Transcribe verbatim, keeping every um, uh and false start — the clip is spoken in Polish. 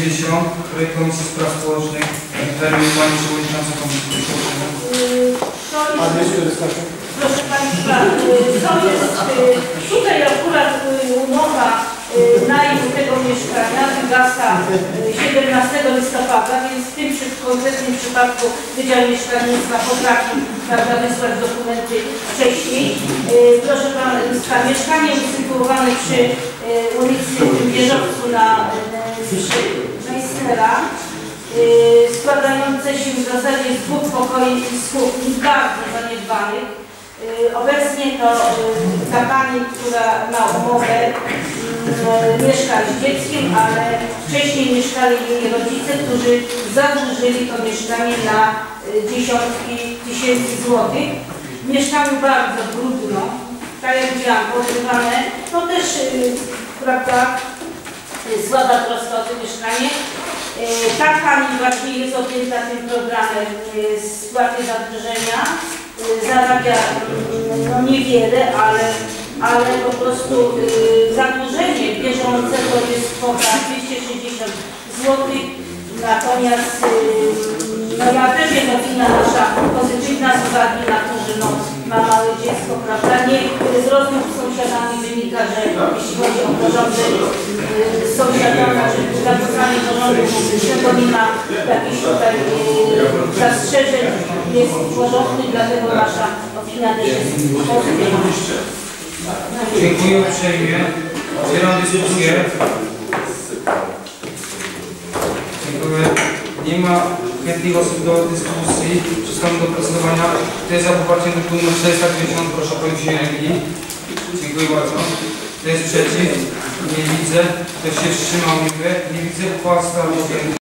pięćdziesiąt, projekt Komisji Spraw Społecznych, termin Pani Przewodnicząca Komisji Spraw Społecznych. Proszę Państwa, to jest, tutaj akurat umowa najmu tego mieszkania wygasa siedemnastego listopada, więc w tym konkretnym przypadku Wydział Mieszkalnictwa potrafi, prawda, wysłać dokumenty wcześniej. Proszę Państwa, mieszkanie usytuowane przy ulicy Wieżowcu na Meissnera, składające się w zasadzie z dwóch pokoi i z kuchni, bardzo zaniedbanych. Obecnie to ta pani, która ma umowę, mieszka z dzieckiem, ale wcześniej mieszkali jej rodzice, którzy zadłużyli to mieszkanie na dziesiątki tysięcy złotych. Mieszkamy bardzo brudno, tak jak widziałam, podrywane, no też, prawda, słaba troska o to mieszkanie. Ta pani właśnie jest objęta tym programem spłaty zadłużenia. Zarabia no niewiele, ale, ale po prostu y, zadłużenie bieżącego jest kwota dwieście sześćdziesiąt złotych, natomiast y, no ja też jest opinia nasza pozytywna z uwagi na to, że no, ma małe dziecko, prawda, nie z rozmów z sąsiadami wynika, że jeśli chodzi o porządek y, sąsiadana, że zapisanie porządku publicznego nie ma jakichś tutaj y, zastrzeżeń, jest porządny, dlatego nasza opinia też jest pozytywna. Dziękuję uprzejmie. Otwieram dyskusję. Dziękuję. Nie ma chętnych osób do dyskusji. Przystąpię do procedowania. Kto jest za poparciem punktu nr czterysta pięćdziesiąt, proszę o podniesienie ręki. Dziękuję bardzo. Kto jest przeciw? Nie widzę. Kto się wstrzymał? Nie widzę. Uchwała została podjęta.